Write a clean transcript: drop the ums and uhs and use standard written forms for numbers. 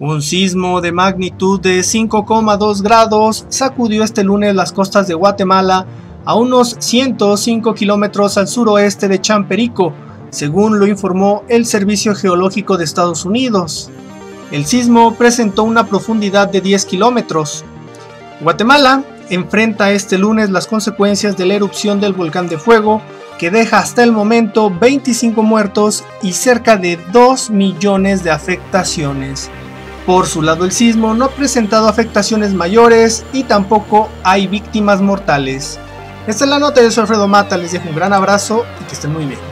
Un sismo de magnitud de 5,2 grados sacudió este lunes las costas de Guatemala a unos 105 kilómetros al suroeste de Champerico, según lo informó el Servicio Geológico de Estados Unidos. El sismo presentó una profundidad de 10 kilómetros. Guatemala enfrenta este lunes las consecuencias de la erupción del volcán de Fuego, que deja hasta el momento 25 muertos y cerca de 2 millones de afectaciones. Por su lado, el sismo no ha presentado afectaciones mayores y tampoco hay víctimas mortales. Esta es la nota, yo soy Alfredo Matta, les dejo un gran abrazo y que estén muy bien.